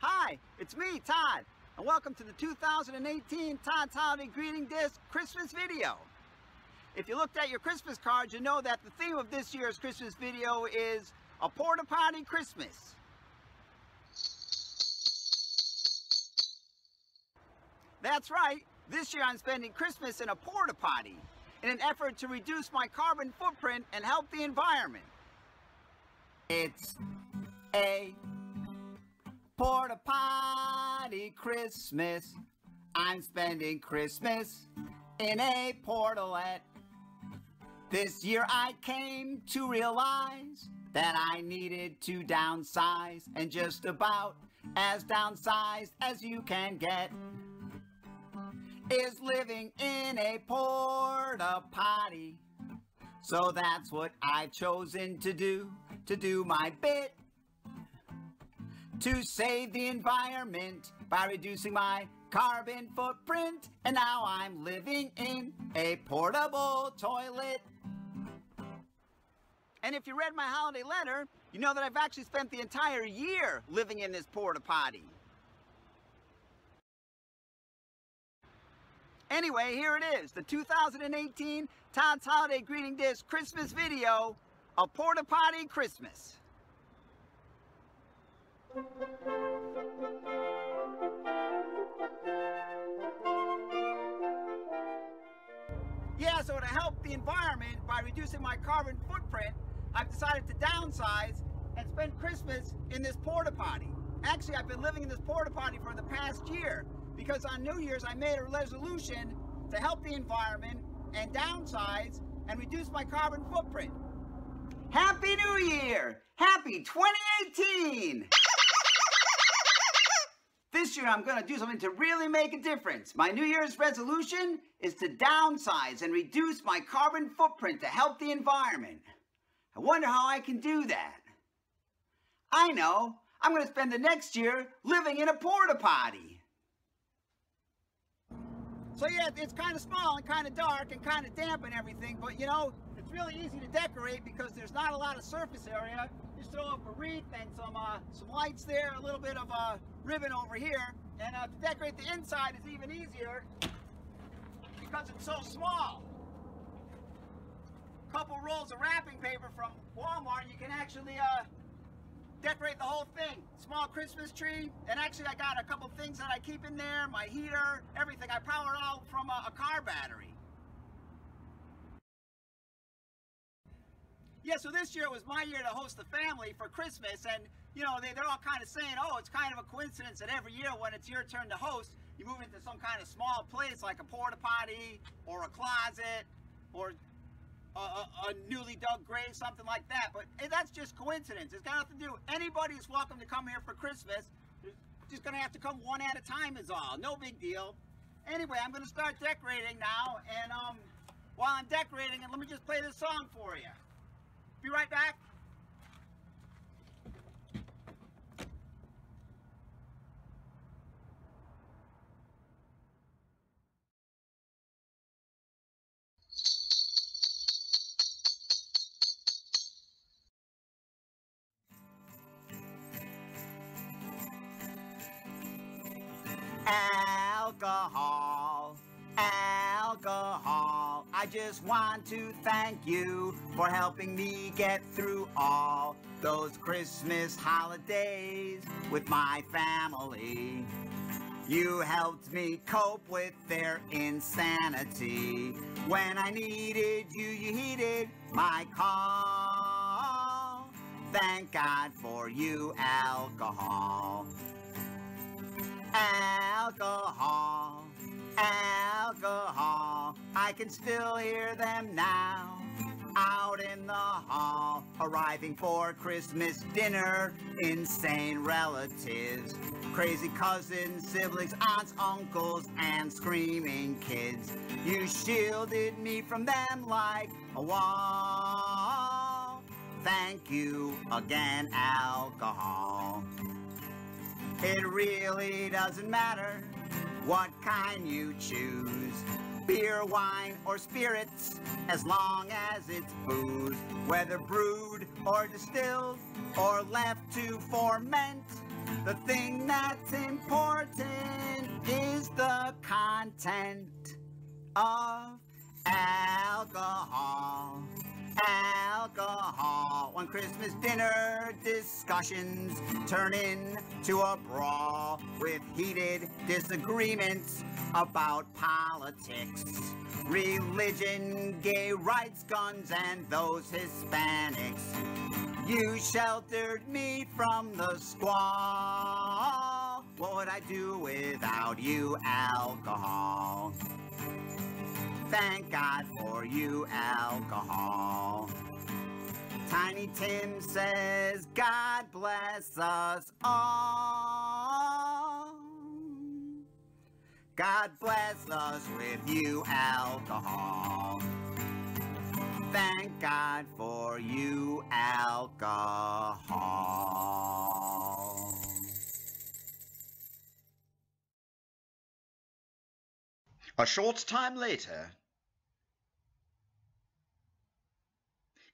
Hi, it's me, Todd, and welcome to the 2018 Todds Holiday Greeting Disk Christmas video. If you looked at your Christmas card, you know that the theme of this year's Christmas video is a Porta Potty Christmas. That's right, this year I'm spending Christmas in a porta potty in an effort to reduce my carbon footprint and help the environment. It's a Porta Potty Christmas. I'm spending Christmas in a portalet. This year I came to realize that I needed to downsize, and just about as downsized as you can get is living in a porta potty. So that's what I've chosen to do my bit to save the environment by reducing my carbon footprint, and now I'm living in a portable toilet. And if you read my holiday letter, you know that I've actually spent the entire year living in this porta potty. Anyway, here it is, the 2018 Todds Holiday Greeting Disk Christmas video, a Porta Potty Christmas. Yeah, so to help the environment by reducing my carbon footprint, I've decided to downsize and spend Christmas in this porta potty. Actually, I've been living in this porta potty for the past year because on New Year's I made a resolution to help the environment and downsize and reduce my carbon footprint. Happy New Year! Happy 2018! This year I'm going to do something to really make a difference. My New Year's resolution is to downsize and reduce my carbon footprint to help the environment. I wonder how I can do that. I know, I'm going to spend the next year living in a porta potty. So yeah, it's kind of small and kind of dark and kind of damp and everything, but you know, it's really easy to decorate because there's not a lot of surface area. Just throw up a wreath and some lights there, a little bit of ribbon over here, and to decorate the inside is even easier because it's so small. A couple rolls of wrapping paper from Walmart, you can actually decorate the whole thing. Small Christmas tree, and actually I got a couple things that I keep in there, my heater, everything. I power it all from a car battery. Yeah, so this year it was my year to host the family for Christmas, and you know, they're all kind of saying, oh, it's kind of a coincidence that every year when it's your turn to host, you move into some kind of small place like a porta potty or a closet or a newly dug grave, something like that. But hey, that's just coincidence. It's got nothing to do. Anybody's welcome to come here for Christmas. You're just gonna have to come one at a time is all. No big deal. Anyway, I'm gonna start decorating now, and while I'm decorating, and let me just play this song for you. Be right back. Alcohol, alcohol, I just want to thank you for helping me get through all those Christmas holidays with my family. You helped me cope with their insanity. When I needed you, you heeded my call. Thank God for you, alcohol. Alcohol, alcohol, I can still hear them now. out in the hall, arriving for Christmas dinner. Insane relatives, crazy cousins, siblings, aunts, uncles, and screaming kids. You shielded me from them like a wall. Thank you again, alcohol. It really doesn't matter what kind you choose. Beer, wine, or spirits, as long as it's booze. Whether brewed or distilled or left to ferment, the thing that's important is the content of alcohol. Alcohol. When Christmas dinner discussions turn into a brawl with heated disagreements about politics, religion, gay rights, guns, and those Hispanics. You sheltered me from the squall. What would I do without you, alcohol? Thank God for you, alcohol. Tiny Tim says, God bless us all. God bless us with you, alcohol. Thank God for you, alcohol. A short time later,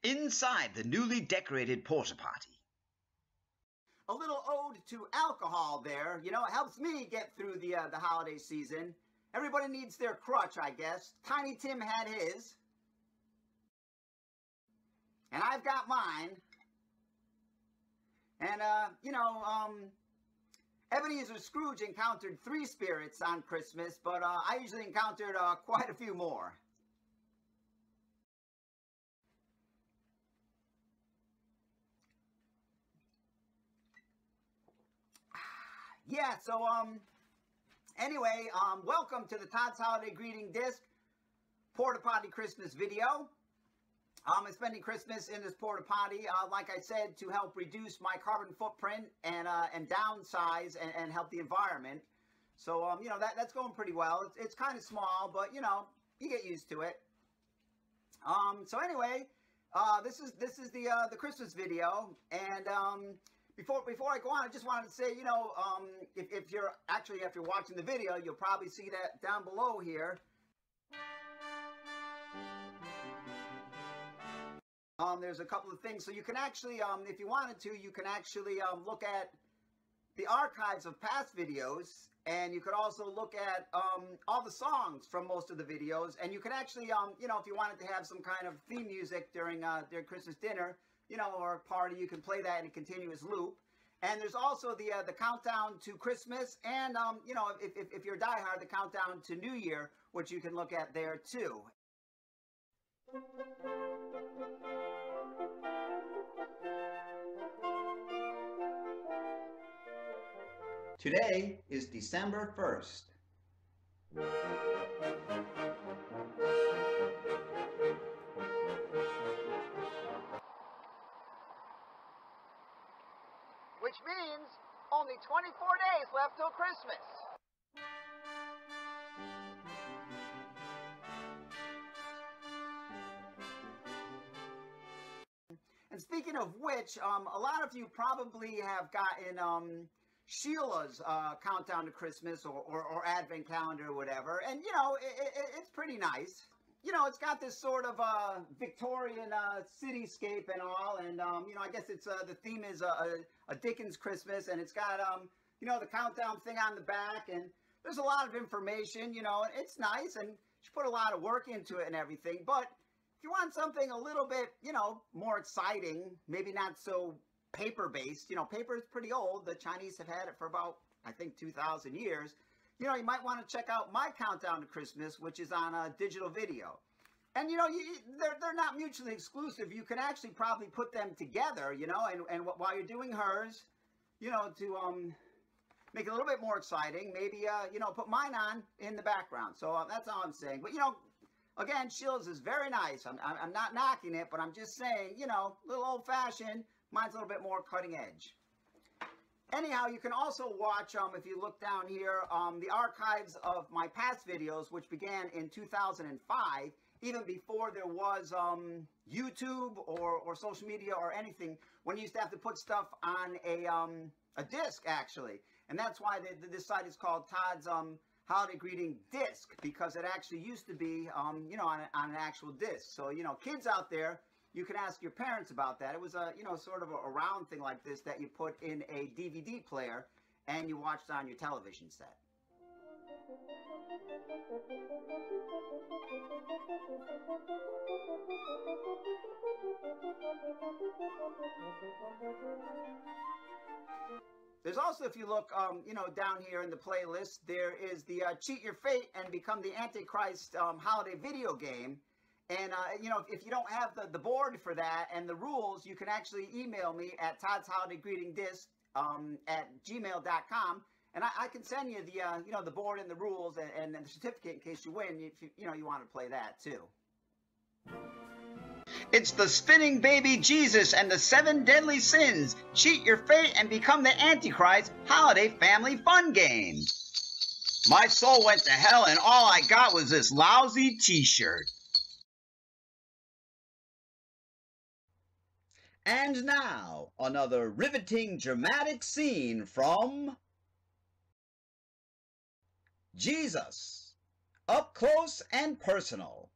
inside the newly decorated Porta Potty. A little ode to alcohol there, you know, it helps me get through the holiday season. Everybody needs their crutch, I guess. Tiny Tim had his. And I've got mine. And, you know, Ebenezer Scrooge encountered 3 spirits on Christmas, but I usually encountered quite a few more. Yeah, so, anyway, welcome to the Todds Holiday Greeting Disk Porta Potty Christmas video. I'm spending Christmas in this Porta Potty, like I said, to help reduce my carbon footprint and downsize and help the environment. So, you know, that's going pretty well. It's kind of small, but, you know, you get used to it. So anyway, this is the Christmas video, and, Before I go on, I just wanted to say, you know, if you're watching the video, you'll probably see that down below here. There's a couple of things. So you can actually, if you wanted to, you can actually look at the archives of past videos. And you could also look at all the songs from most of the videos. And you can actually, you know, if you wanted to have some kind of theme music during Christmas dinner, you know, or a party, you can play that in a continuous loop. And there's also the countdown to Christmas, and you know, if you're diehard, the countdown to New Year, which you can look at there too. Today is December 1st. Which means only 24 days left till Christmas. And speaking of which, a lot of you probably have gotten Sheila's Countdown to Christmas or Advent Calendar or whatever. And, you know, it's pretty nice. You know, it's got this sort of Victorian cityscape and all, and, you know, I guess it's, the theme is a Dickens Christmas, and it's got, you know, the countdown thing on the back, and there's a lot of information, you know, and it's nice, and she put a lot of work into it and everything, but if you want something a little bit, you know, more exciting, maybe not so paper-based, you know, paper is pretty old, the Chinese have had it for about, I think, 2,000 years, you know, you might want to check out my Countdown to Christmas, which is on a digital video. And, you know, they're not mutually exclusive. You can actually probably put them together, you know, and while you're doing hers, you know, to make it a little bit more exciting, maybe, you know, put mine on in the background. So that's all I'm saying. But, you know, Again, Shills is very nice. I'm not knocking it, but I'm just saying, you know, a little old-fashioned. Mine's a little bit more cutting edge. Anyhow, you can also watch, if you look down here, the archives of my past videos, which began in 2005, even before there was YouTube or social media or anything, when you used to have to put stuff on a disc, actually. And that's why this site is called Todds Holiday Greeting Disk, because it actually used to be, you know, on an actual disc. So, you know, kids out there, you can ask your parents about that. It was a, you know, sort of a round thing like this that you put in a DVD player and you watched on your television set. There's also, if you look, you know, down here in the playlist, there is the Cheat Your Fate and Become the Antichrist holiday video game. And, you know, if you don't have the board for that and the rules, you can actually email me at toddsholidayGreetingDisk at gmail.com. And I can send you the, you know, the board and the rules and the certificate in case you win, if you, you know, you want to play that too. It's the Spinning Baby Jesus and the Seven Deadly Sins. Cheat Your Fate and Become the Antichrist holiday family fun game. My soul went to hell and all I got was this lousy t-shirt. And now, another riveting dramatic scene from Jesus, Up Close and Personal.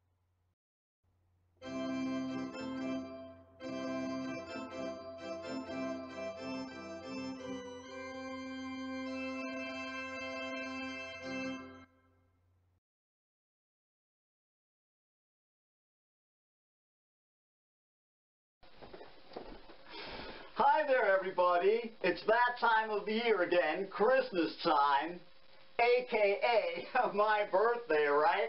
Hi there, everybody. It's that time of the year again, Christmas time, a.k.a. my birthday, right?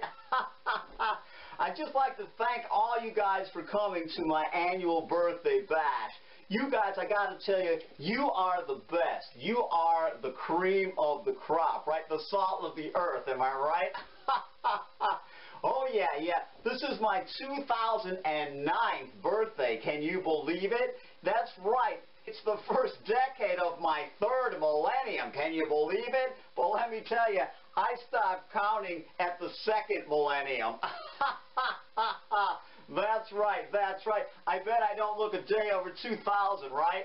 I'd just like to thank all you guys for coming to my annual birthday bash. You guys, I gotta tell you, you are the best. You are the cream of the crop, right? The salt of the earth, am I right? Oh yeah, yeah. This is my 2009th birthday. Can you believe it? That's right. It's the first decade of my third millennium. Can you believe it? Well, let me tell you, I stopped counting at the second millennium. That's right, that's right. I bet I don't look a day over 2000, right?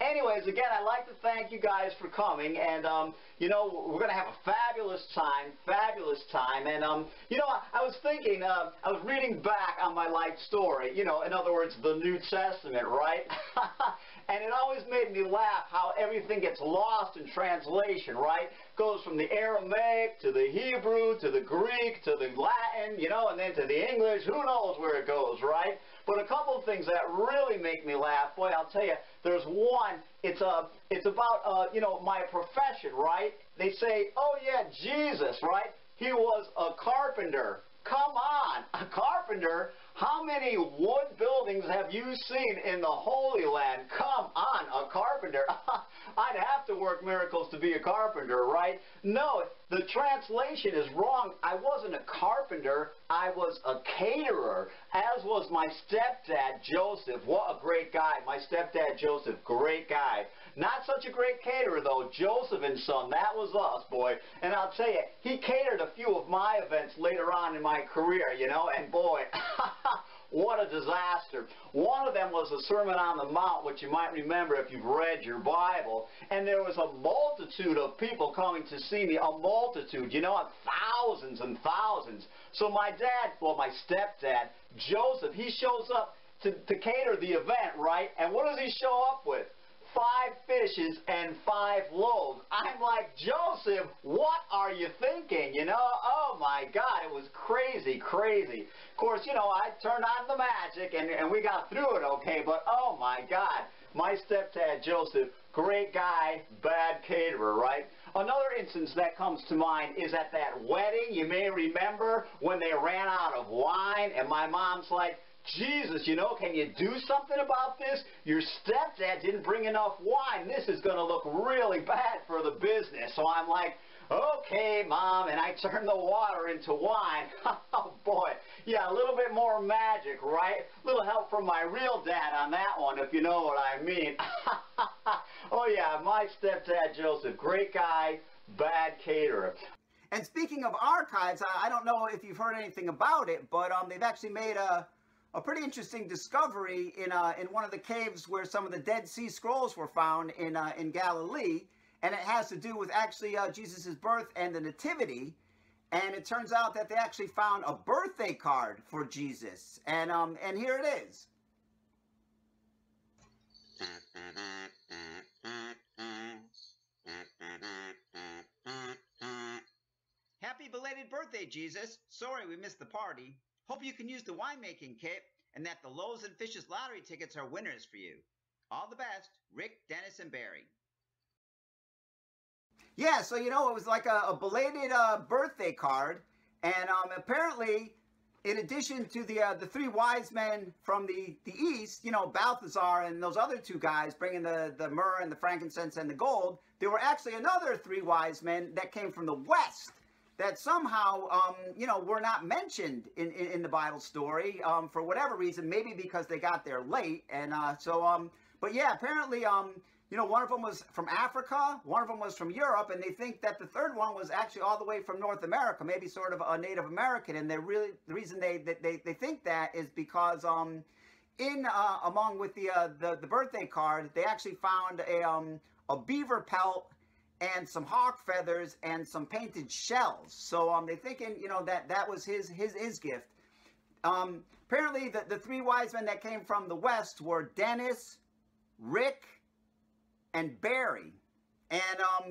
Anyways, again, I'd like to thank you guys for coming, and, you know, we're going to have a fabulous time, and, you know, I was thinking, I was reading back on my life story, you know, in other words, the New Testament, right? And it always made me laugh how everything gets lost in translation, right? Goes from the Aramaic to the Hebrew to the Greek to the Latin, you know, and then to the English. Who knows where it goes, right? But a couple of things that really make me laugh, boy, I'll tell you, there's one, it's about, you know, my profession, right? They say, oh yeah, Jesus, right? He was a carpenter. Come on, a carpenter? How many wood buildings have you seen in the Holy Land? Come on, a carpenter. I'd have to work miracles to be a carpenter, right? No, the translation is wrong. I wasn't a carpenter. I was a caterer, as was my stepdad, Joseph. What a great guy. My stepdad, Joseph, great guy. Not such a great caterer, though. Joseph and Son, that was us, boy. And I'll tell you, he catered a few of my events later on in my career, you know, and boy, what a disaster. One of them was the Sermon on the Mount, which you might remember if you've read your Bible. And there was a multitude of people coming to see me, a multitude, you know, thousands and thousands. So my dad, well, my stepdad, Joseph, he shows up to cater the event, right? And what does he show up with? 5 fishes and 5 loaves. I'm like, Joseph, what are you thinking? You know, oh my God, it was crazy, crazy. Of course, you know, I turned on the magic and we got through it okay, but oh my God, my stepdad, Joseph, great guy, bad caterer, right? Another instance that comes to mind is at that wedding, you may remember, when they ran out of wine and my mom's like, Jesus, you know, can you do something about this? Your stepdad didn't bring enough wine. This is going to look really bad for the business. So I'm like, Okay, Mom, and I turned the water into wine. Oh, boy. Yeah, a little bit more magic, right? A little help from my real dad on that one, if you know what I mean. Oh, yeah, my stepdad, Joseph, great guy, bad caterer. And speaking of archives, I don't know if you've heard anything about it, but they've actually made a pretty interesting discovery in one of the caves where some of the Dead Sea Scrolls were found in Galilee. And it has to do with actually Jesus' birth and the nativity. And it turns out that they actually found a birthday card for Jesus. And here it is. Happy belated birthday, Jesus. Sorry we missed the party. Hope you can use the winemaking kit and that the Loaves and Fishes lottery tickets are winners for you. All the best, Rick, Dennis, and Barry. Yeah, so, you know, it was like a belated birthday card. And apparently, in addition to the three wise men from the East, you know, Balthazar and those other two guys bringing the myrrh and the frankincense and the gold, there were actually another three wise men that came from the West that somehow, you know, were not mentioned in the Bible story for whatever reason, maybe because they got there late. And but yeah, apparently, you know, one of them was from Africa, one of them was from Europe, and they think that the third one was actually all the way from North America, maybe sort of a Native American. And they're really, the reason they think that is because among with the birthday card, they actually found a beaver pelt and some hawk feathers and some painted shells. So they're thinking, you know, that was his gift. Apparently, the three wise men that came from the West were Dennis, Rick, and Barry. And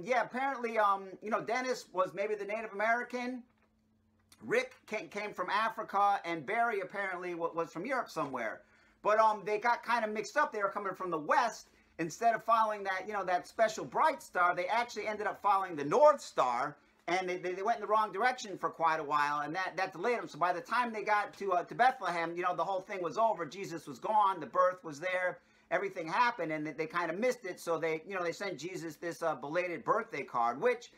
yeah, apparently, you know, Dennis was maybe the Native American, Rick came from Africa, and Barry apparently was from Europe somewhere. But they got kind of mixed up. They were coming from the West. Instead of following that, you know, that special bright star, they actually ended up following the North Star, and they went in the wrong direction for quite a while, and that delayed them. So by the time they got to Bethlehem, you know, the whole thing was over. Jesus was gone. The birth was there. Everything happened, and they kind of missed it. So they, you know, they sent Jesus this belated birthday card, which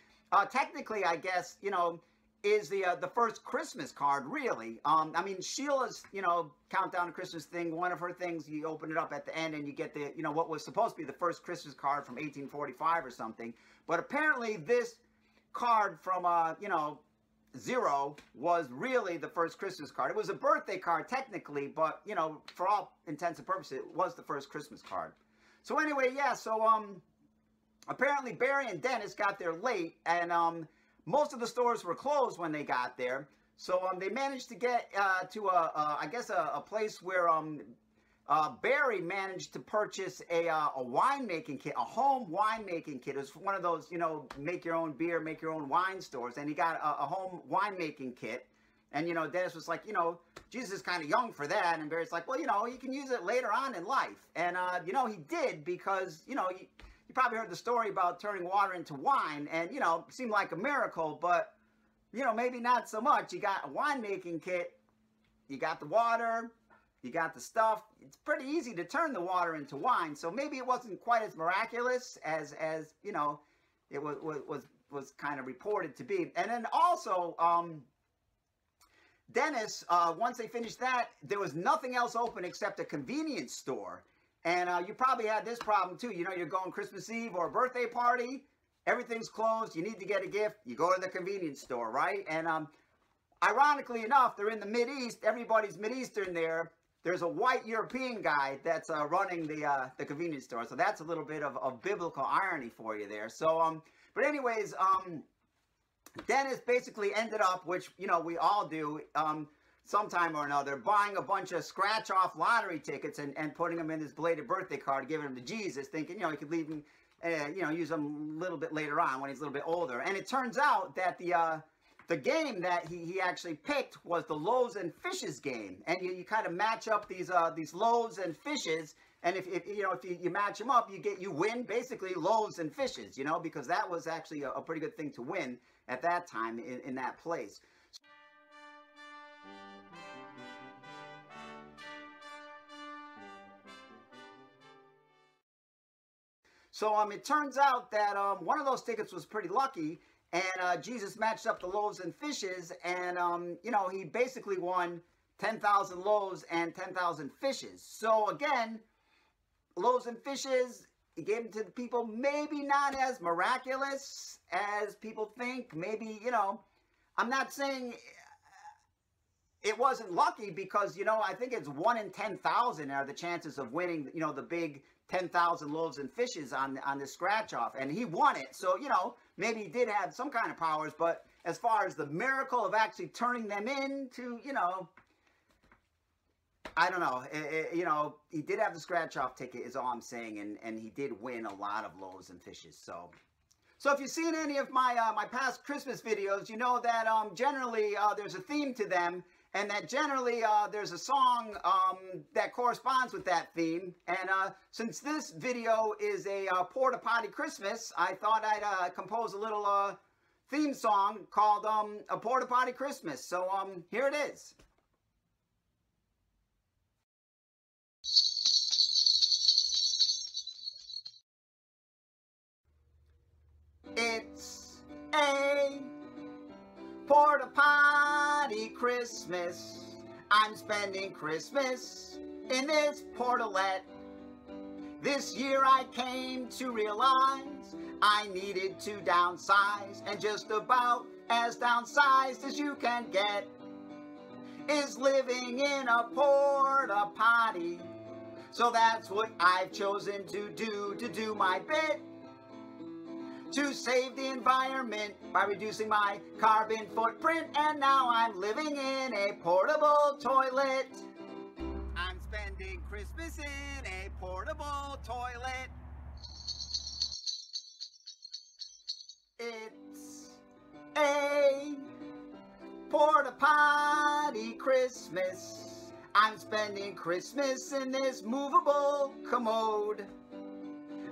technically, I guess, you know, is the first Christmas card, really. I mean, Sheila's, you know, countdown to Christmas thing, one of her things, you open it up at the end and you get the, you know, what was supposed to be the first Christmas card from 1845 or something. But apparently this card from, you know, zero was really the first Christmas card. It was a birthday card technically, but, you know, for all intents and purposes, it was the first Christmas card. So anyway, yeah, so apparently Barry and Dennis got there late, and most of the stores were closed when they got there. So they managed to get to, I guess, a place where Barry managed to purchase a winemaking kit, a home winemaking kit. It was one of those, you know, make your own beer, make your own wine stores. And he got a home winemaking kit. And, you know, Dennis was like, you know, Jesus is kind of young for that. And Barry's like, well, you know, you can use it later on in life. And, you know, he did, because, you know, you probably heard the story about turning water into wine. And, you know, it seemed like a miracle, but, you know, maybe not so much. You got a winemaking kit, you got the water, you got the stuff. It's pretty easy to turn the water into wine, so maybe it wasn't quite as miraculous as you know, it was kind of reported to be. And then also, Dennis, once they finished that, there was nothing else open except a convenience store. And you probably had this problem too. You know, you're going Christmas Eve or a birthday party, everything's closed, you need to get a gift, you go to the convenience store, right? And ironically enough, they're in the Mideast, everybody's Mideastern there. There's a white European guy that's running the convenience store. So that's a little bit of biblical irony for you there. So, but anyways, Dennis basically ended up, which, you know, we all do sometime or another, buying a bunch of scratch-off lottery tickets and putting them in this belated birthday card, giving them to Jesus, thinking, you know, he could leave them, you know, use them a little bit later on when he's a little bit older. And it turns out that the game that he actually picked was the Loaves and Fishes game. And you kind of match up these loaves and fishes. And if you know, if you match them up, you win basically loaves and fishes, you know, because that was actually a pretty good thing to win at that time in that place. So it turns out that one of those tickets was pretty lucky. And Jesus matched up the loaves and fishes, and, you know, he basically won 10,000 loaves and 10,000 fishes. So, again, loaves and fishes, he gave them to the people, maybe not as miraculous as people think. Maybe, you know, I'm not saying it wasn't lucky because, you know, I think it's 1 in 10,000 are the chances of winning, you know, the big 10,000 loaves and fishes on this scratch-off. And he won it. So, you know, maybe he did have some kind of powers. But as far as the miracle of actually turning them into, you know, I don't know. You know, he did have the scratch-off ticket is all I'm saying. And he did win a lot of loaves and fishes. So if you've seen any of my, my past Christmas videos, you know that generally there's a theme to them. And that generally there's a song that corresponds with that theme. And since this video is a Porta Potty Christmas, I thought I'd compose a little theme song called A Porta Potty Christmas. So here it is. It's a Porta Potty Christmas. I'm spending Christmas in this portalette. This year I came to realize I needed to downsize, and just about as downsized as you can get is living in a porta potty. So that's what I've chosen to do my bit to save the environment by reducing my carbon footprint, and now I'm living in a portable toilet. I'm spending Christmas in a portable toilet. It's a Porta Potty Christmas. I'm spending Christmas in this movable commode.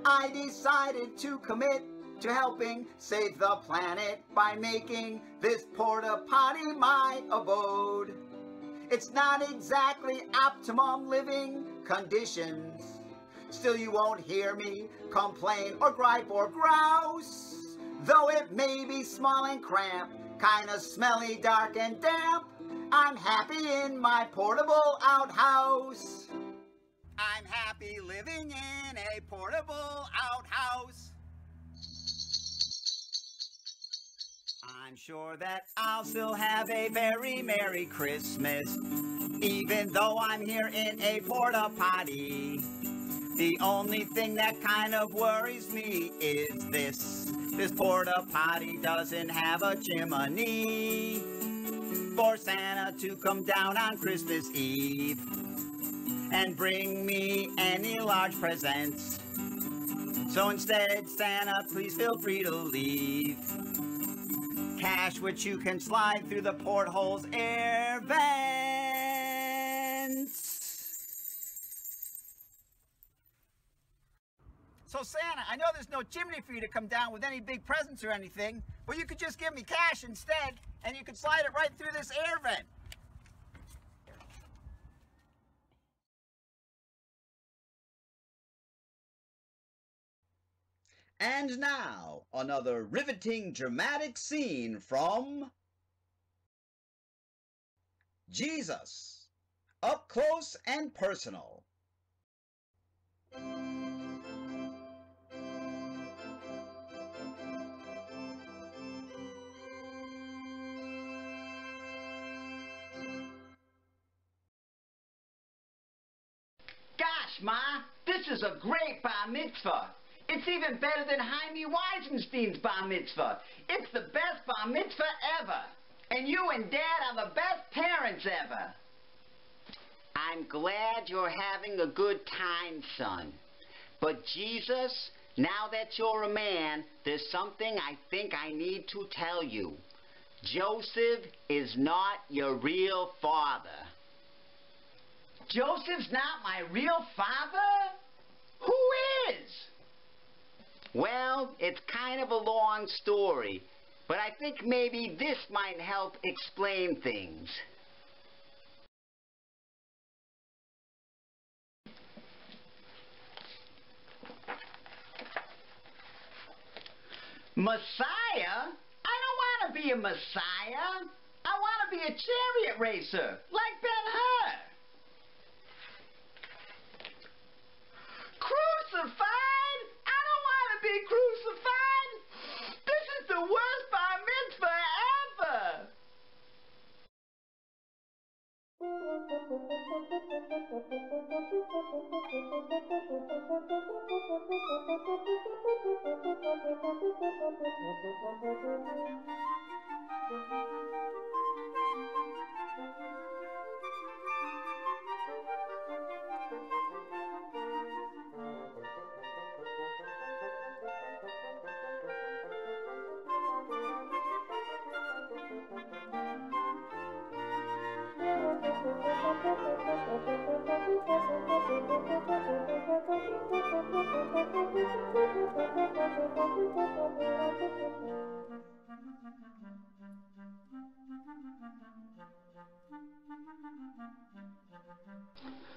I decided to commit to helping save the planet by making this porta potty my abode. It's not exactly optimum living conditions. Still, you won't hear me complain or gripe or grouse. Though it may be small and cramped, kinda smelly, dark and damp, I'm happy in my portable outhouse. I'm happy living in a portable outhouse. I'm sure that I'll still have a very Merry Christmas, even though I'm here in a porta potty. The only thing that kind of worries me is this porta potty doesn't have a chimney for Santa to come down on Christmas Eve and bring me any large presents. So instead, Santa, please feel free to leave cash, which you can slide through the porthole's air vents. So Santa, I know there's no chimney for you to come down with any big presents or anything, but you could just give me cash instead, and you could slide it right through this air vent. And now, another riveting dramatic scene from Jesus, Up Close and Personal. Gosh, Ma, this is a great bar mitzvah. It's even better than Jaime Weisenstein's bar mitzvah. It's the best bar mitzvah ever. And you and Dad are the best parents ever. I'm glad you're having a good time, son. But Jesus, now that you're a man, there's something I think I need to tell you. Joseph is not your real father. Joseph's not my real father? Who is? Well, it's kind of a long story, but I think maybe this might help explain things. Messiah? I want to be a messiah. I want to be a chariot racer, like Ben-Hur. Crucified? I don't want to be crucified. This is the worst bar mitzvah ever.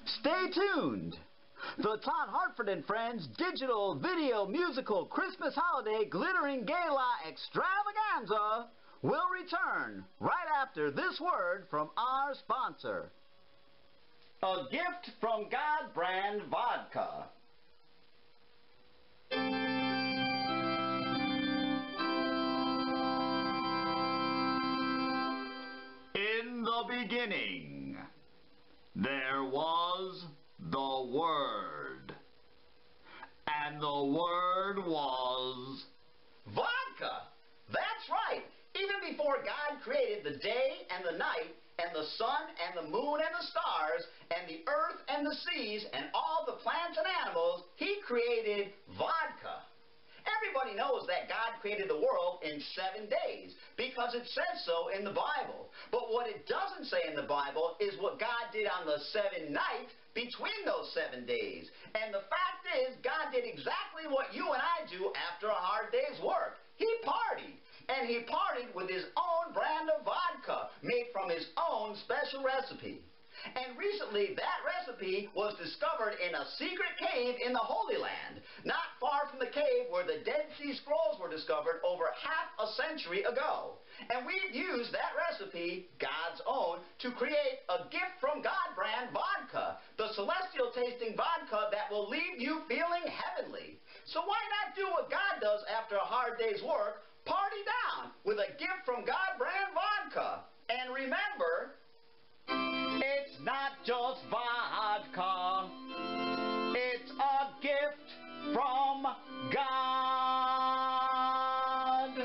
Stay tuned! The Todd Hartford and Friends digital video musical Christmas holiday glittering gala extravaganza will return right after this word from our sponsor. A gift from God brand vodka. In the beginning, there was the Word, and the Word was vodka. That's right. Even before God created the day and the night, and the sun and the moon and the stars, and the earth and the seas, and all the plants and animals, he created vodka. Everybody knows that God created the world in 7 days because it says so in the Bible. But what it doesn't say in the Bible is what God did on the 7th night between those 7 days. And the fact is, God did exactly what you and I do after a hard day's work. He partied. And he partied with his own brand of vodka made from his own special recipe. And recently, that recipe was discovered in a secret cave in the Holy Land, not far from the cave where the Dead Sea Scrolls were discovered over 50 centuries ago. And we've used that recipe, God's own, to create a gift from God brand vodka, the celestial tasting vodka that will leave you feeling heavenly. So why not do what God does after a hard day's work? Party down with a gift from God brand vodka. And remember, it's not just vodka. It's a gift from God.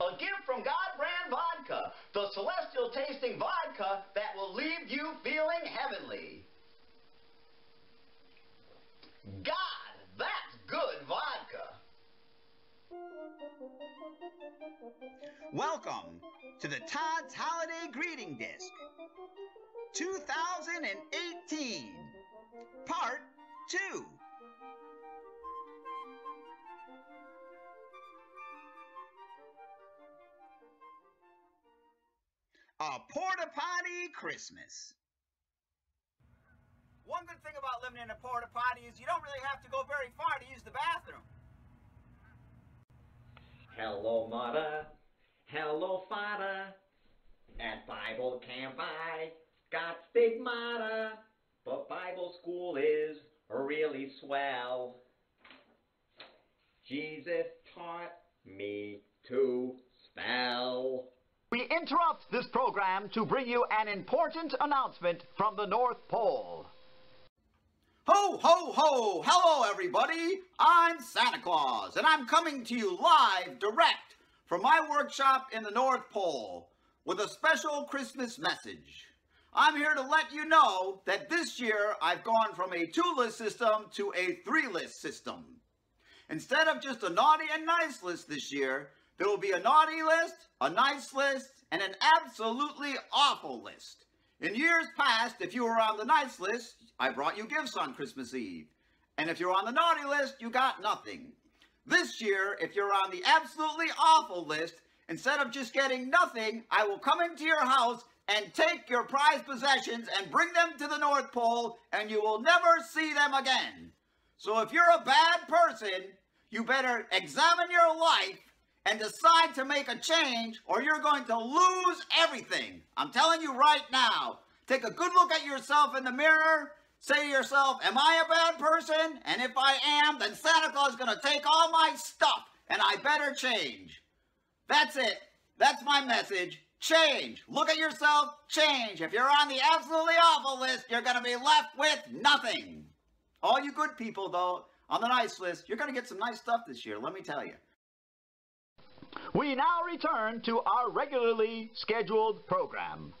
A gift from God brand vodka, the celestial tasting vodka that will leave you feeling heavenly. God, that's good vodka. Welcome to the Todds Holiday Greeting Disk 2018, Part 2. A Porta Potty Christmas. One good thing about living in a porta potty is you don't really have to go very far to use the bathroom. Hello, mother. Hello, father. At Bible camp I got stigmata, but Bible school is really swell. Jesus taught me to spell. We interrupt this program to bring you an important announcement from the North Pole. Ho, ho, ho! Hello, everybody! I'm Santa Claus, and I'm coming to you live, direct, from my workshop in the North Pole with a special Christmas message. I'm here to let you know that this year I've gone from a 2-list system to a 3-list system. Instead of just a naughty and nice list this year, there will be a naughty list, a nice list, and an absolutely awful list. In years past, if you were on the nice list, I brought you gifts on Christmas Eve. And if you're on the naughty list, you got nothing. This year, if you're on the absolutely awful list, instead of just getting nothing, I will come into your house and take your prized possessions and bring them to the North Pole, and you will never see them again. So if you're a bad person, you better examine your life and decide to make a change, or you're going to lose everything. I'm telling you right now. Take a good look at yourself in the mirror. Say to yourself, am I a bad person? And if I am, then Santa Claus is going to take all my stuff, and I better change. That's it. That's my message. Change. Look at yourself. Change. If you're on the absolutely awful list, you're going to be left with nothing. All you good people, though, on the nice list, you're going to get some nice stuff this year, let me tell you. We now return to our regularly scheduled program.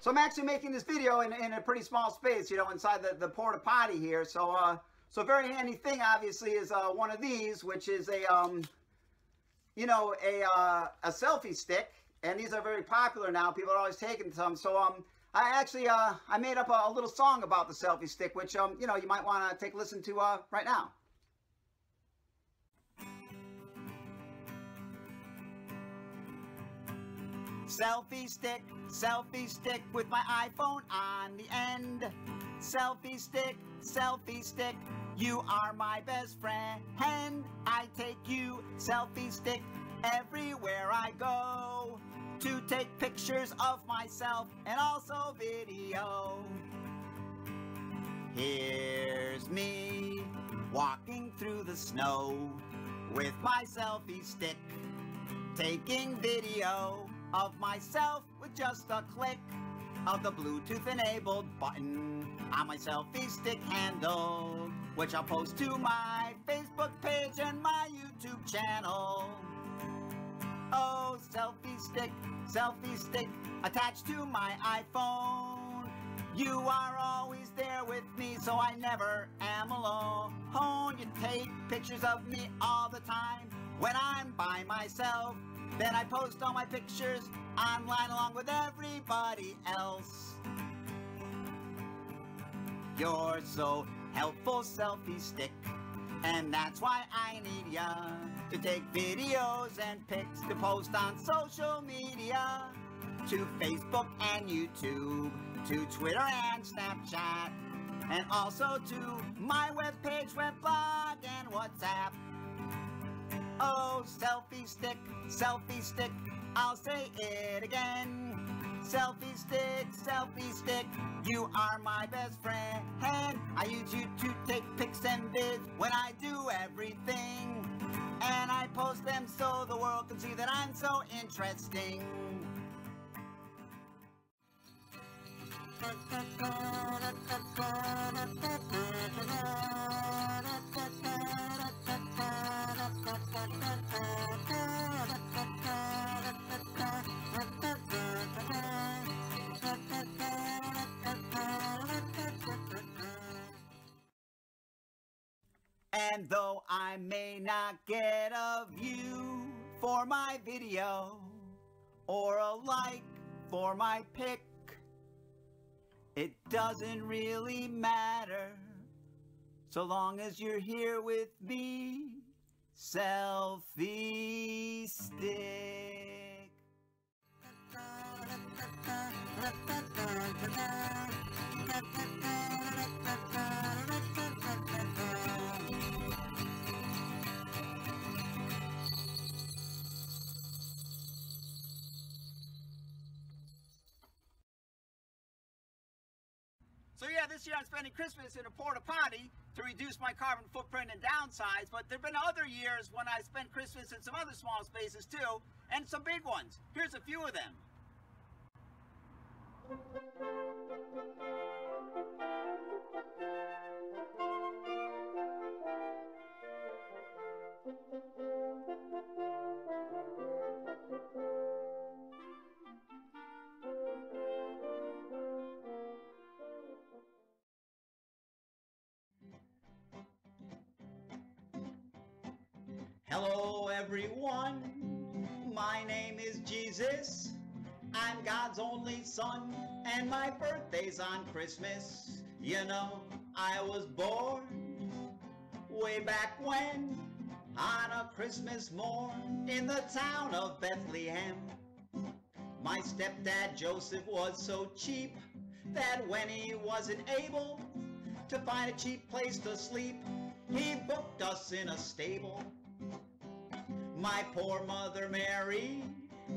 So I'm actually making this video in a pretty small space, you know, inside the Porta Potty here. So so very handy thing, obviously, is one of these, which is a selfie stick. And these are very popular now. People are always taking some. So I actually I made up a little song about the selfie stick, which you know, you might want to take a listen to right now. Selfie stick with my iPhone on the end. Selfie stick, you are my best friend. I take you, selfie stick, everywhere I go, to take pictures of myself and also video. Here's me walking through the snow with my selfie stick, taking video of myself with just a click of the Bluetooth-enabled button on my selfie stick handle, which I'll post to my Facebook page and my YouTube channel. Oh, selfie stick, attached to my iPhone. You are always there with me, so I never am alone. You take pictures of me all the time when I'm by myself. Then I post all my pictures online along with everybody else. You're so helpful, selfie stick, and that's why I need ya, to take videos and pics to post on social media, to Facebook and YouTube, to Twitter and Snapchat, and also to my webpage, weblog, and WhatsApp. Oh, selfie stick, I'll say it again. Selfie stick, you are my best friend. I use you to take pics and vids when I do everything. And I post them so the world can see that I'm so interesting. And though I may not get a view for my video or a like for my pic, it doesn't really matter so long as you're here with me, selfie stick. So yeah, this year I'm spending Christmas in a Porta Potty to reduce my carbon footprint and downsize, but there've been other years when I spent Christmas in some other small spaces too, and some big ones. Here's a few of them. Hello everyone, my name is Jesus, I'm God's only son, and my birthday's on Christmas. You know, I was born way back when, on a Christmas morn, in the town of Bethlehem. My stepdad Joseph was so cheap that when he wasn't able to find a cheap place to sleep. He booked us in a stable. My poor Mother Mary,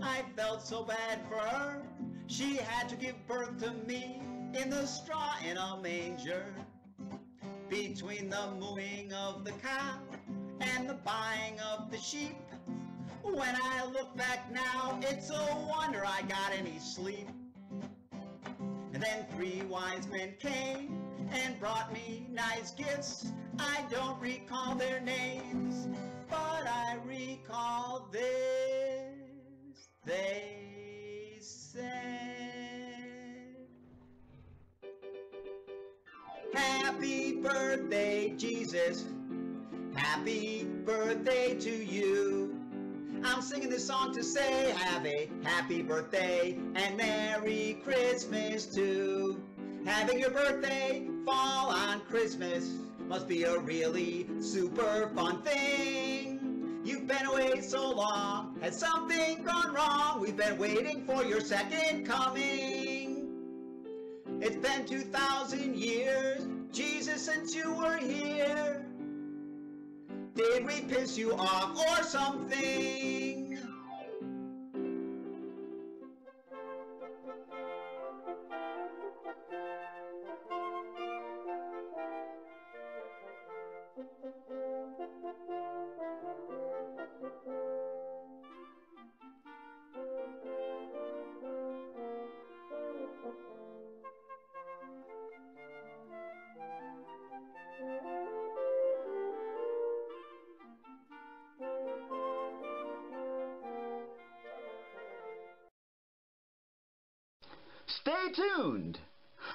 I felt so bad for her. She had to give birth to me in the straw in a manger. Between the mooing of the cow and the buying of the sheep, when I look back now, it's a wonder I got any sleep. And then three wise men came and brought me nice gifts. I don't recall their names, but I recall this. They said, "Happy birthday, Jesus. Happy birthday to you. I'm singing this song to say, have a happy birthday and Merry Christmas too. Having your birthday fall on Christmas must be a really super fun thing. You've been away so long, has something gone wrong? We've been waiting for your second coming. It's been 2,000 years, Jesus, since you were here. Did we piss you off or something?" Stay tuned!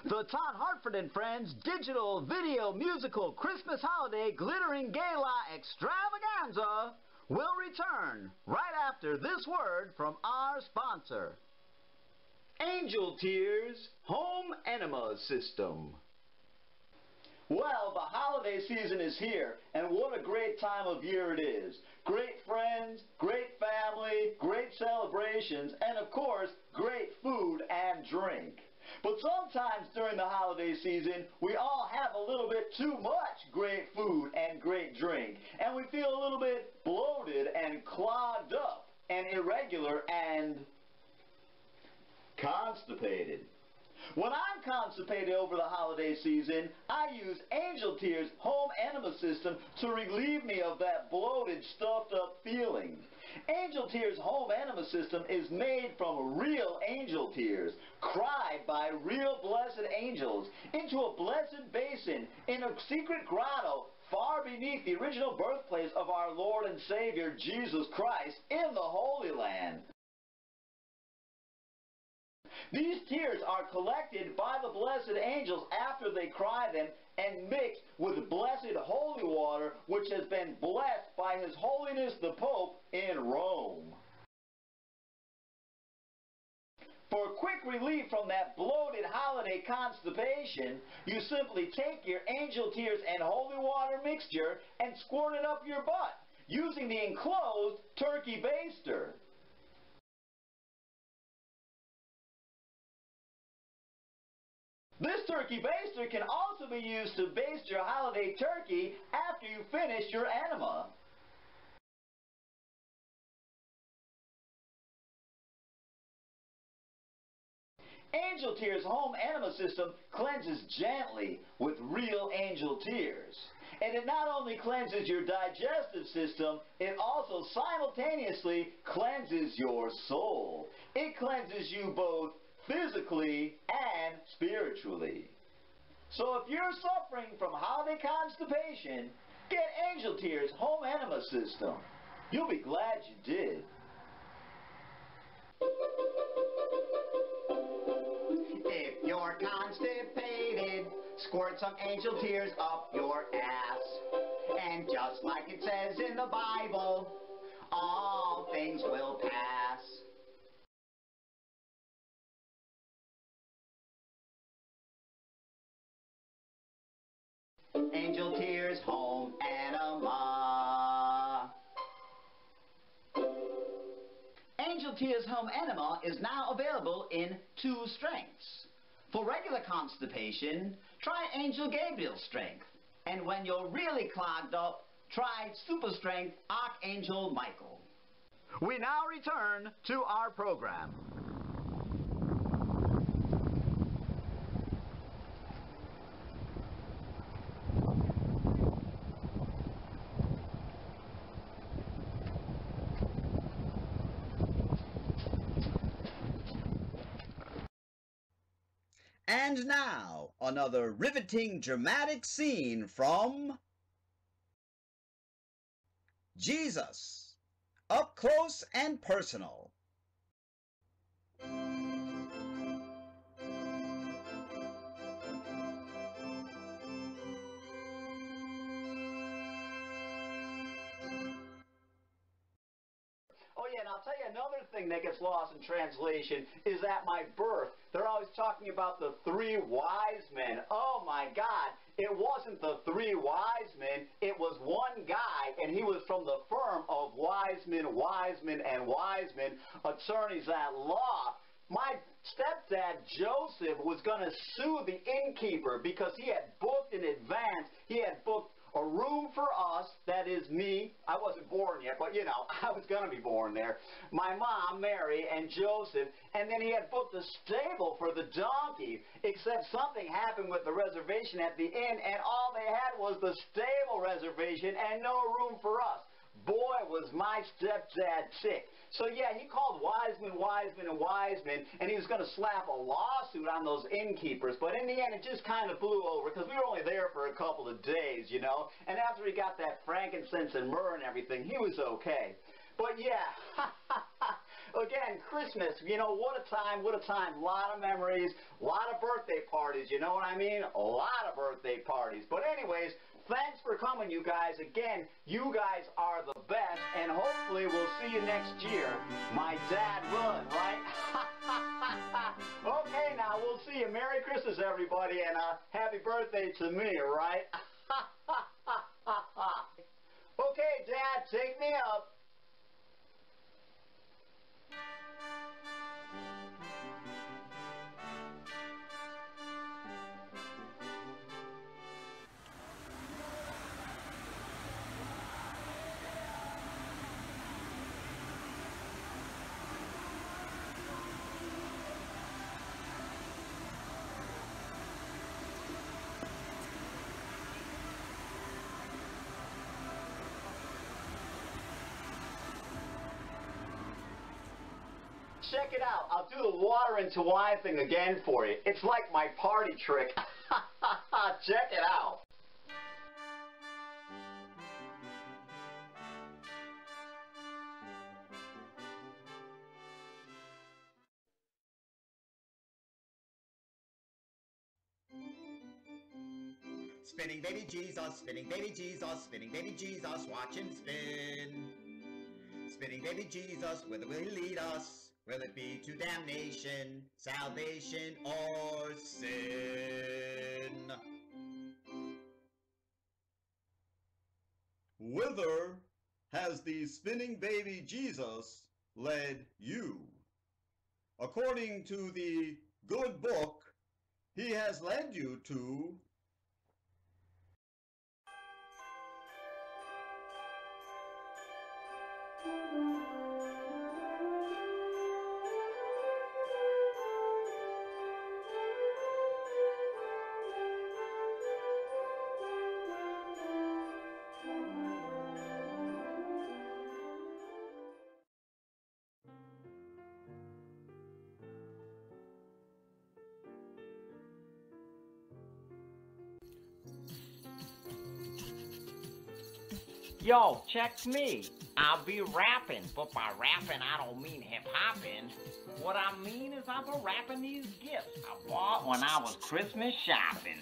The Todd Hartford and Friends digital video musical Christmas holiday glittering gala extravaganza will return right after this word from our sponsor, Angel Tears Home Enema System. Well, the holiday season is here, and what a great time of year it is. Great friends, great family, great celebrations, and of course, great food and drink. But sometimes during the holiday season, we all have a little bit too much great food and great drink, and we feel a little bit bloated and clogged up and irregular and constipated. When I'm constipated over the holiday season, I use Angel Tears Home Enema System to relieve me of that bloated, stuffed up feeling. Angel Tears Home Enema System is made from real angel tears, cried by real blessed angels, into a blessed basin in a secret grotto far beneath the original birthplace of our Lord and Savior Jesus Christ in the Holy Land. These tears are collected by the blessed angels after they cry them and mixed with blessed holy water, which has been blessed by His Holiness the Pope in Rome. For quick relief from that bloated holiday constipation, you simply take your angel tears and holy water mixture and squirt it up your butt using the enclosed turkey baster. This turkey baster can also be used to baste your holiday turkey after you finish your enema. Angel Tears Home Enema System cleanses gently with real angel tears. And it not only cleanses your digestive system, it also simultaneously cleanses your soul. It cleanses you both physically and spiritually. So if you're suffering from holiday constipation, get Angel Tears Home Enema System. You'll be glad you did. If you're constipated, squirt some angel tears up your ass. And just like it says in the Bible, all things will pass. Angel Tears Home Enema. Angel Tears Home Enema is now available in two strengths. For regular constipation, try Angel Gabriel Strength. And when you're really clogged up, try Super Strength Archangel Michael. We now return to our program. And now, another riveting dramatic scene from Jesus, Up Close and Personal. And I'll tell you another thing that gets lost in translation is that my birth. They're always talking about the three wise men. Oh my God, it wasn't the three wise men. It was one guy, and he was from the firm of Wiseman and Wiseman, attorneys at law. My stepdad, Joseph, was going to sue the innkeeper because he had booked in advance. He had booked a room for us, that is me. I wasn't born yet, but you know, I was going to be born there. My mom, Mary, and Joseph, and then he had booked a stable for the donkey, except something happened with the reservation at the inn, and all they had was the stable reservation and no room for us. Boy, was my stepdad sick. So yeah, he called Wiseman, and he was going to slap a lawsuit on those innkeepers. But in the end, it just kind of blew over because we were only there for a couple of days, you know. And after he got that frankincense and myrrh and everything, he was okay. But yeah, again, Christmas, you know, what a time. A lot of memories, a lot of birthday parties, you know what I mean? A lot of birthday parties. But anyways, thanks for coming, you guys. Again, you guys are the best, and hopefully we'll see you next year. My dad would, right? Okay, now, we'll see you. Merry Christmas, everybody, and happy birthday to me, right? Okay, Dad, take me up. Check it out. I'll do the water into wine thing again for you. It's like my party trick. Check it out. Spinning baby Jesus, spinning baby Jesus, spinning baby Jesus, watch him spin. Spinning baby Jesus, whither will he lead us? Will it be to damnation, salvation, or sin? Whither has the spinning baby Jesus led you? According to the good book, he has led you to Yo, check me. I'll be rapping, but by rapping I don't mean hip-hopping. What I mean is I'll be rapping these gifts I bought when I was Christmas shopping.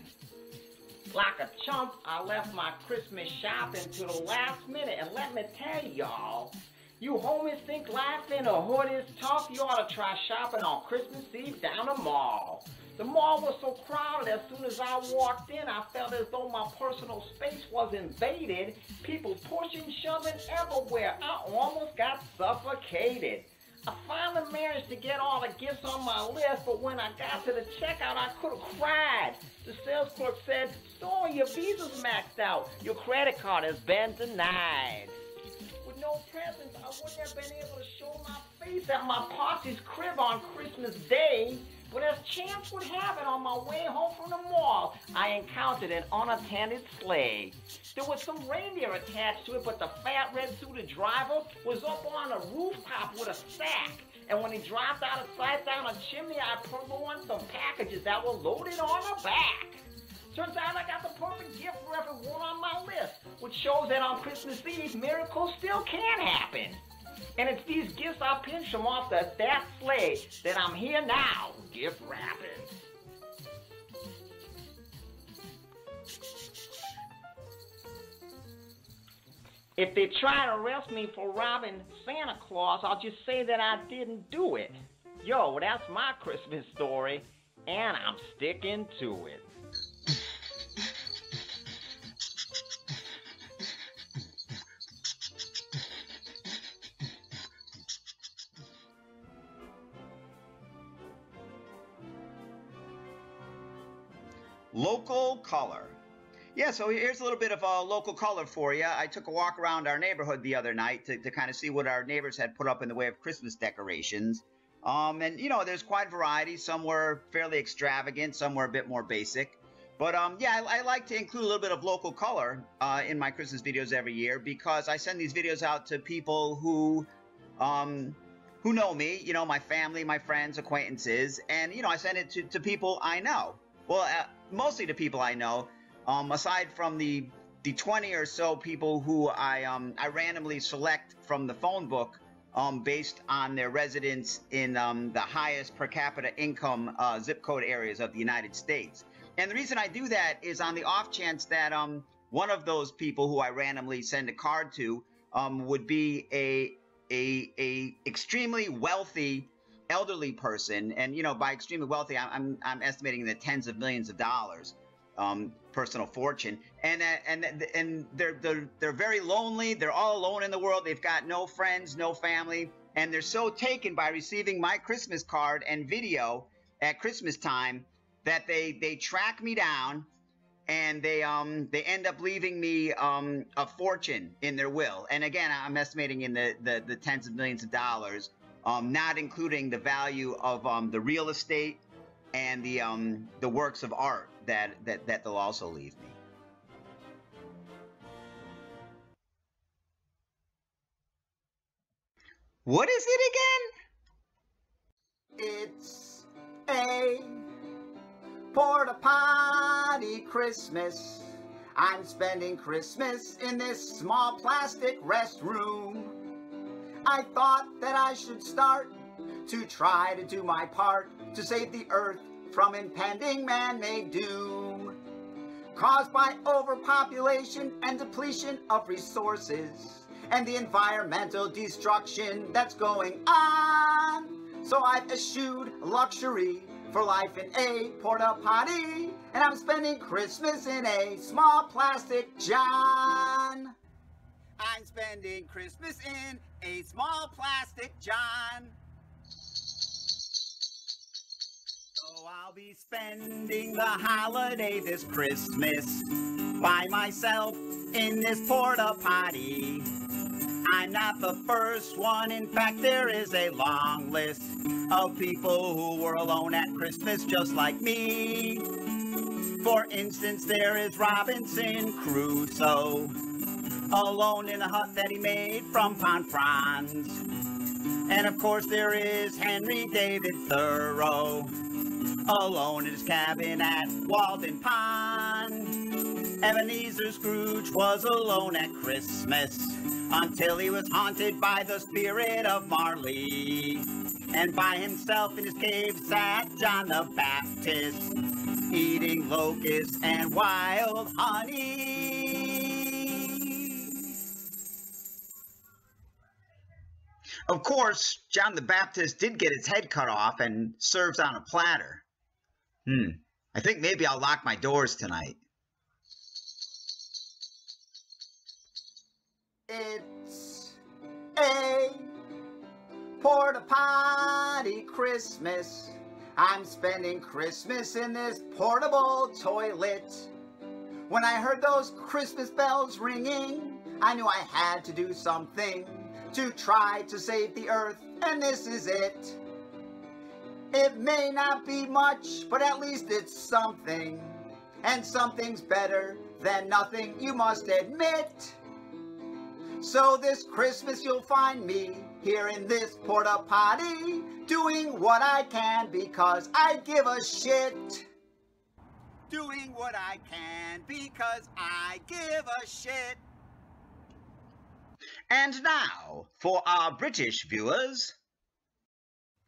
Like a chump, I left my Christmas shopping to the last minute, and let me tell y'all, you homies think life in a hood is tough, you ought to try shopping on Christmas Eve down the mall. The mall was so crowded, as soon as I walked in, I felt as though my personal space was invaded. People pushing, shoving everywhere. I almost got suffocated. I finally managed to get all the gifts on my list, but when I got to the checkout, I could have cried. The sales clerk said, "Sorry, your visa's maxed out. Your credit card has been denied." With no presents, I wouldn't have been able to show my face at my posse's crib on Christmas Day. But as chance would have it, on my way home from the mall, I encountered an unattended sleigh. There was some reindeer attached to it, but the fat, red-suited driver was up on a rooftop with a sack. And when he dropped out of sight down a chimney, I purloined some packages that were loaded on the back. Turns out I got the perfect gift for everyone on my list, which shows that on Christmas Eve, miracles still can happen. And it's these gifts I pinched them off that sleigh that I'm here now, gift wrapping. If they try to arrest me for robbing Santa Claus, I'll just say that I didn't do it. Yo, that's my Christmas story, and I'm sticking to it. Local color. Yeah, so here's a little bit of a local color for you. I took a walk around our neighborhood the other night to kind of see what our neighbors had put up in the way of Christmas decorations. And, you know, there's quite a variety. Some were fairly extravagant, some were a bit more basic. But, yeah, I like to include a little bit of local color in my Christmas videos every year because I send these videos out to people who know me, you know, my family, my friends, acquaintances. And, you know, I send it to people I know. Well, mostly to people I know, aside from the 20 or so people who I randomly select from the phone book based on their residence in the highest per capita income zip code areas of the United States. And the reason I do that is on the off chance that one of those people who I randomly send a card to would be a extremely wealthy elderly person, and you know, by extremely wealthy, I'm estimating in the tens of millions of dollars, personal fortune, and they're very lonely. They're all alone in the world. They've got no friends, no family, and they're so taken by receiving my Christmas card and video at Christmas time that they track me down, and they end up leaving me a fortune in their will. And again, I'm estimating in the tens of millions of dollars. Not including the value of the real estate and the works of art that they'll also leave me. What is it again? It's a Porta Potty Christmas. I'm spending Christmas in this small plastic restroom. I thought that I should start to try to do my part to save the earth from impending man-made doom caused by overpopulation and depletion of resources and the environmental destruction that's going on. So I've eschewed luxury for life in a porta potty, and I'm spending Christmas in a small plastic john. I'm spending Christmas in a small plastic john. So I'll be spending the holiday this Christmas by myself in this porta potty. I'm not the first one. In fact, there is a long list of people who were alone at Christmas just like me. For instance, there is Robinson Crusoe, alone in a hut that he made from pond fronds. And of course there is Henry David Thoreau, alone in his cabin at Walden Pond. Ebenezer Scrooge was alone at Christmas until he was haunted by the spirit of Marley. And by himself in his cave sat John the Baptist, eating locusts and wild honey. Of course, John the Baptist did get his head cut off and served on a platter. I think maybe I'll lock my doors tonight. It's a Porta Potty Christmas. I'm spending Christmas in this portable toilet. When I heard those Christmas bells ringing, I knew I had to do something to try to save the earth, and this is it. It may not be much, but at least it's something. And something's better than nothing, you must admit. So this Christmas you'll find me here in this porta potty, doing what I can because I give a shit. Doing what I can because I give a shit. And now, for our British viewers,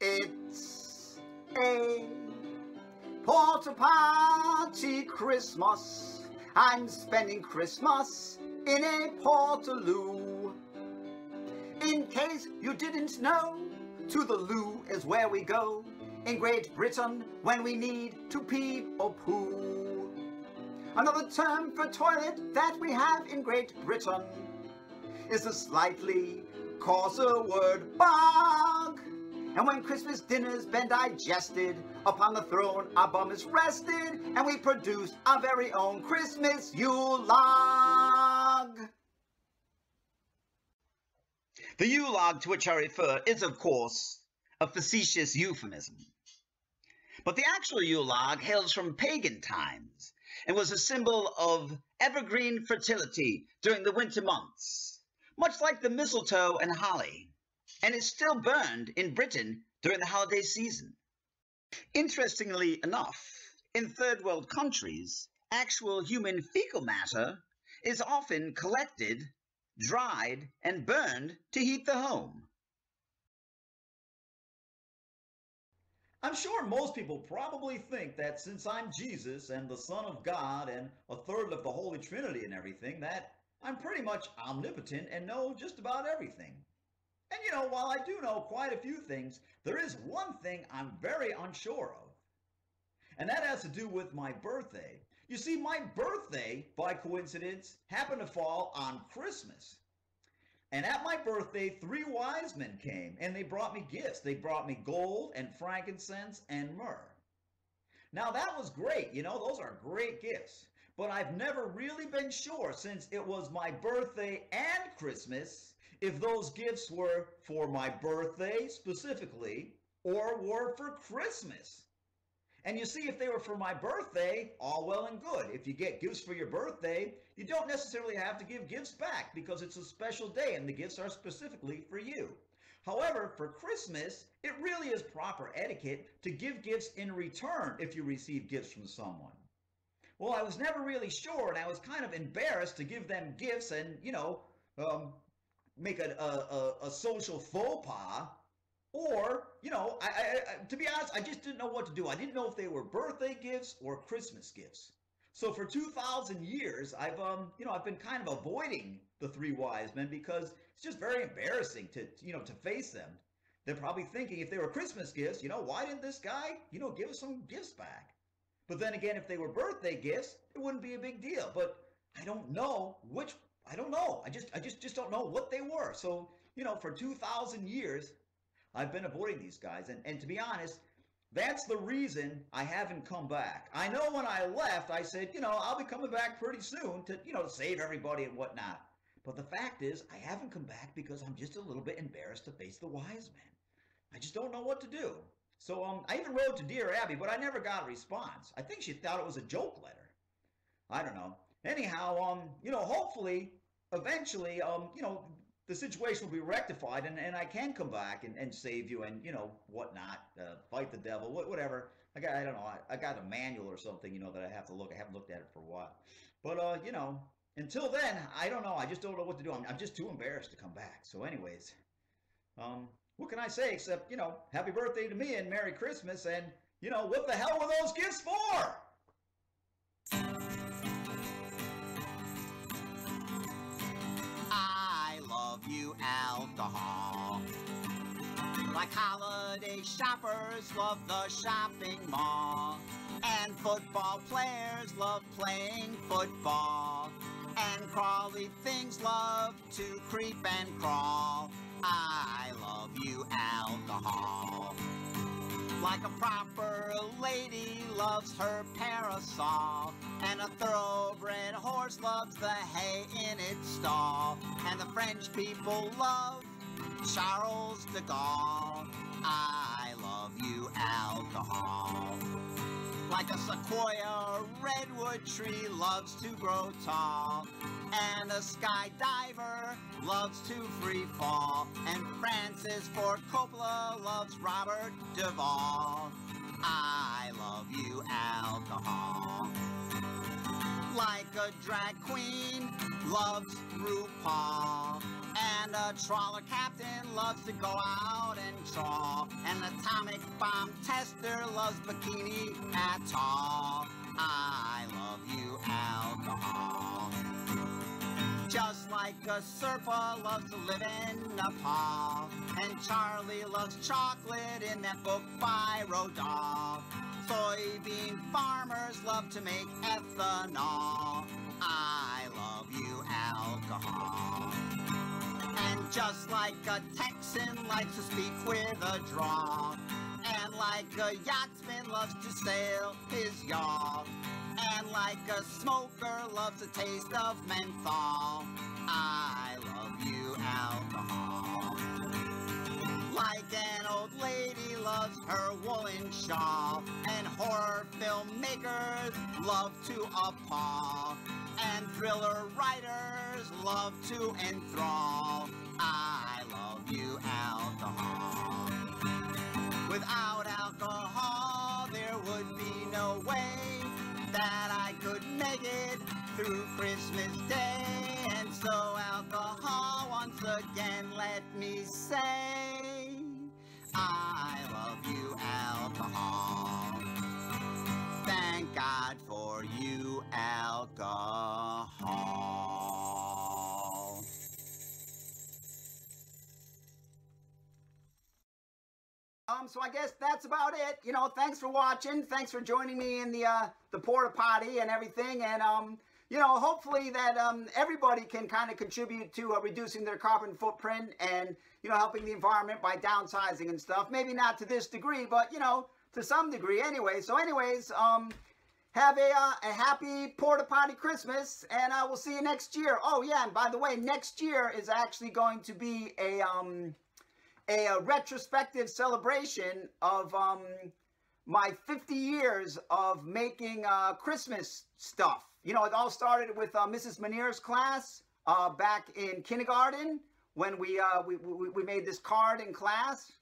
it's a porta potty Christmas. I'm spending Christmas in a portaloo. In case you didn't know, to the loo is where we go in Great Britain when we need to pee or poo. Another term for toilet that we have in Great Britain is a slightly coarser word, bog. And when Christmas dinner's been digested, upon the throne our bum is rested, and we produce our very own Christmas Yule log. The Yule log to which I refer is, of course, a facetious euphemism. But the actual Yule log hails from pagan times and was a symbol of evergreen fertility during the winter months, much like the mistletoe and holly, and is still burned in Britain during the holiday season. Interestingly enough, in third world countries, actual human fecal matter is often collected, dried, and burned to heat the home. I'm sure most people probably think that since I'm Jesus and the Son of God and a third of the Holy Trinity and everything, that I'm pretty much omnipotent and know just about everything. And you know, while I do know quite a few things, there is one thing I'm very unsure of. And that has to do with my birthday. You see, my birthday, by coincidence, happened to fall on Christmas. And at my birthday, three wise men came, and they brought me gifts. They brought me gold and frankincense and myrrh. Now, that was great. You know, those are great gifts. But I've never really been sure, since it was my birthday and Christmas, if those gifts were for my birthday specifically or were for Christmas. And you see, if they were for my birthday, all well and good. If you get gifts for your birthday, you don't necessarily have to give gifts back because it's a special day and the gifts are specifically for you. However, for Christmas, it really is proper etiquette to give gifts in return if you receive gifts from someone. Well, I was never really sure, and I was kind of embarrassed to give them gifts and, you know, make a social faux pas, or, you know, I to be honest, I just didn't know what to do. I didn't know if they were birthday gifts or Christmas gifts. So for 2,000 years, I've been kind of avoiding the three wise men because it's just very embarrassing to, you know, to face them. They're probably thinking if they were Christmas gifts, you know, why didn't this guy, you know, give us some gifts back? But then again, if they were birthday gifts, it wouldn't be a big deal. But I don't know which. I don't know. I just don't know what they were. So, you know, for 2,000 years, I've been avoiding these guys. And to be honest, that's the reason I haven't come back. I know when I left, I said, you know, I'll be coming back pretty soon to, you know, save everybody and whatnot. But the fact is, I haven't come back because I'm just a little bit embarrassed to face the wise men. I just don't know what to do. So I even wrote to Dear Abby, but I never got a response. I think she thought it was a joke letter. I don't know. Anyhow, you know, hopefully, eventually, you know, the situation will be rectified and I can come back and save you and, you know, whatnot, fight the devil, whatever. I got a manual or something, you know, that I have to look. I haven't looked at it for a while. But, you know, until then, I don't know. I just don't know what to do. I'm just too embarrassed to come back. So anyways, what can I say except, you know, happy birthday to me and Merry Christmas and, you know, what the hell were those gifts for? Alcohol. Like holiday shoppers love the shopping mall, and football players love playing football, and crawly things love to creep and crawl, I love you, alcohol. Like a proper lady loves her parasol, and a thoroughbred horse loves the hay in its stall, and the French people love Charles de Gaulle. I love you, alcohol. Like a sequoia redwood tree loves to grow tall, and a skydiver loves to free fall, and Francis Ford Coppola loves Robert Duvall. I love you, alcohol. Like a drag queen loves RuPaul, and a trawler captain loves to go out and trawl, and an atomic bomb tester loves Bikini Atoll. I love you, alcohol. Just like a Sherpa loves to live in Nepal, and Charlie loves chocolate in that book by Roald Dahl. Soybean farmers love to make ethanol. I love you, alcohol. And just like a Texan likes to speak with a drawl, and like a yachtsman loves to sail his yawl, and like a smoker loves the taste of menthol. I love you, alcohol. Like an old lady loves her woolen shawl, and horror filmmakers love to appall, and thriller writers love to enthrall. I love you, alcohol. Without alcohol, there would be no way that I could make it through Christmas Day. And so alcohol, once again, let me say, I love you, alcohol. Thank God for you, alcohol. So I guess that's about it. You know, thanks for watching. Thanks for joining me in the Porta Potty and everything. And, you know, hopefully that everybody can kind of contribute to reducing their carbon footprint and, you know, helping the environment by downsizing and stuff. Maybe not to this degree, but, you know, to some degree anyway. So anyways, have a happy Porta Potty Christmas, and we'll see you next year. Oh, yeah, and by the way, next year is actually going to be a retrospective celebration of my 50 years of making Christmas stuff. You know, it all started with Mrs. Meniere's class back in kindergarten when we made this card in class.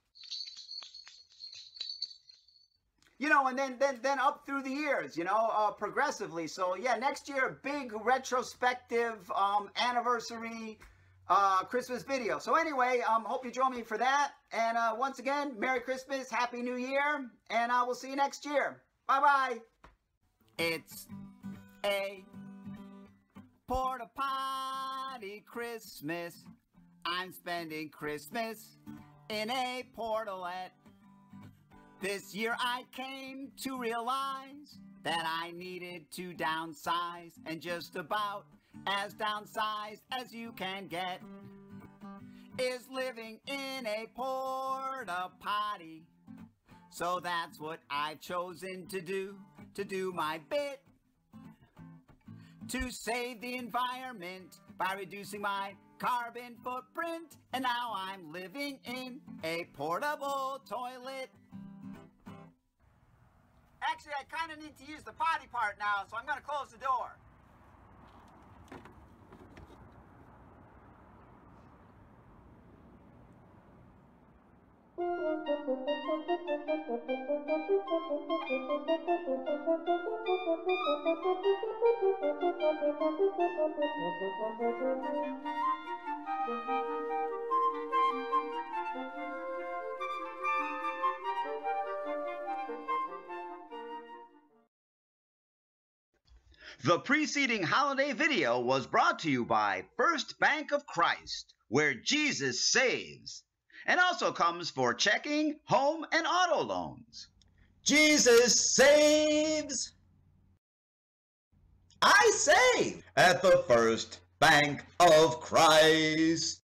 You know, and then up through the years, you know, progressively. So yeah, next year, big retrospective anniversary Christmas video. So anyway, hope you join me for that. And once again, Merry Christmas, Happy New Year, and I will see you next year. Bye-bye. It's a Porta Potty Christmas. I'm spending Christmas in a portalette. This year I came to realize that I needed to downsize, and just about as downsized as you can get is living in a porta potty. So that's what I've chosen to do my bit to save the environment by reducing my carbon footprint. And now I'm living in a portable toilet. Actually, I kind of need to use the potty part now, so I'm going to close the door. The preceding holiday video was brought to you by First Bank of Christ, where Jesus saves, and also comes for checking, home, and auto loans. Jesus saves! I save at the First Bank of Christ.